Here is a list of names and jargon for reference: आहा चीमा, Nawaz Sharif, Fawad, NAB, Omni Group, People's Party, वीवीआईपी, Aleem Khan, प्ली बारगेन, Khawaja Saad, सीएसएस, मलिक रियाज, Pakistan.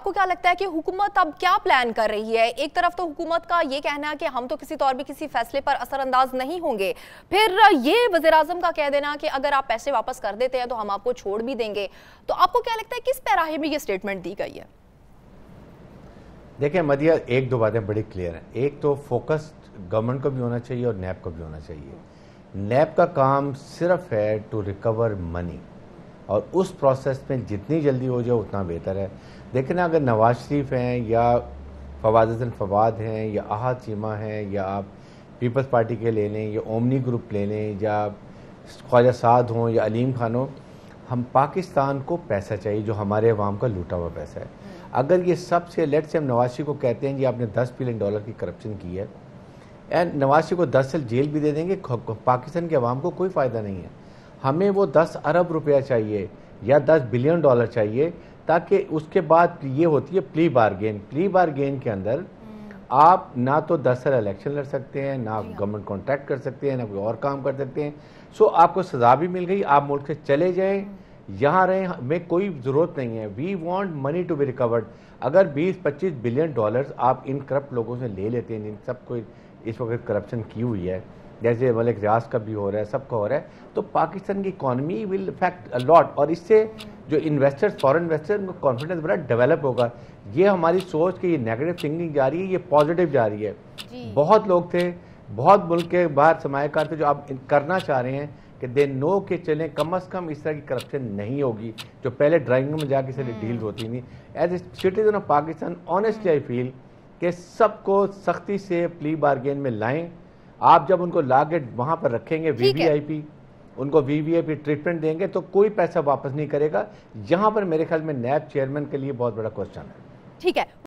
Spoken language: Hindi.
आपको क्या लगता है कि हुकूमत अब क्या प्लान कर रही है? एक तरफ तो हुकूमत का ये कहना है कि हम तो किसी तौर भी किसी फैसले पर असरअंदाज नहीं होंगे, फिर ये वज़ीर-ए-आज़म का कह देना कि अगर आप पैसे वापस कर देते हैं तो हम आपको छोड़ भी देंगे। तो आपको क्या लगता है किस पैराहे में ये स्टेटमेंट दी गई है? देखिए मदिया, एक दो बातें बड़ी क्लियर हैं। एक तो फोकस गवर्नमेंट को भी होना चाहिए और नैब को भी होना चाहिए। नैब का काम सिर्फ है टू रिकवर मनी, और उस प्रोसेस में जितनी जल्दी हो जाए उतना बेहतर है। देखना अगर नवाज शरीफ हैं या फवाद हैं या आहा चीमा हैं या आप पीपल्स पार्टी के ले लें या ओमनी ग्रुप ले लें या ख्वाजा साद हों या अलीम खान हों, हम पाकिस्तान को पैसा चाहिए जो हमारे अवाम का लूटा हुआ पैसा है। अगर ये सबसे लेट से हम नवाज शरीफ को कहते हैं कि आपने 10 बिलियन डॉलर की करप्शन की है, एंड नवाज शरीफ को 10 साल जेल भी दे देंगे, पाकिस्तान के अवाम को कोई फ़ायदा नहीं है। हमें वो 10 अरब रुपया चाहिए या 10 बिलियन डॉलर चाहिए, ताकि उसके बाद ये होती है प्ली बारगेन। प्ली बारगेन के अंदर आप ना तो 10 साल इलेक्शन लड़ सकते हैं, ना आप गवर्नमेंट कॉन्ट्रैक्ट कर सकते हैं, ना कोई और काम कर सकते हैं। सो आपको सजा भी मिल गई, आप मुल्क से चले जाएं, यहाँ रहें, हमें कोई ज़रूरत नहीं है। We want money to be recovered. अगर 20-25 बिलियन डॉलर्स आप इन करप्ट लोगों से ले लेते हैं, इन सबको इस वक्त करप्शन की हुई है, जैसे मलिक रियाज का भी हो रहा है, सबका हो रहा है, तो पाकिस्तान की इकॉनमी विल अफेक्ट अलॉट, और इससे जो इन्वेस्टर्स, फॉरेन इन्वेस्टर्स, उनका कॉन्फिडेंस बड़ा डेवलप होगा। ये हमारी सोच कि ये नेगेटिव थिंकिंग जा रही है, ये पॉजिटिव जा रही है। बहुत लोग थे, बहुत मुल्क के बाहर सरमायाकार थे जो आप करना चाह रहे हैं कि दे नो के चलें, कम अज़ कम इस तरह की करप्शन नहीं होगी जो पहले ड्राइंग में जाके इसलिए डील होती नहीं। As a citizen of Pakistan honestly I feel कि सबको सख्ती से प्ली बारगेन में लाएँ। आप जब उनको लाके वहाँ पर रखेंगे वीवीआईपी, उनको वीवीआईपी ट्रीटमेंट देंगे तो कोई पैसा वापस नहीं करेगा। यहाँ पर मेरे ख्याल में नैब चेयरमैन के लिए बहुत बड़ा क्वेश्चन है। ठीक है।